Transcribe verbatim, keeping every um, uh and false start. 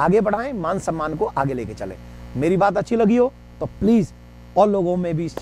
आगे बढ़ाएं, मान सम्मान को आगे लेके चलें। मेरी बात अच्छी लगी हो तो प्लीज और लोगों में भी इस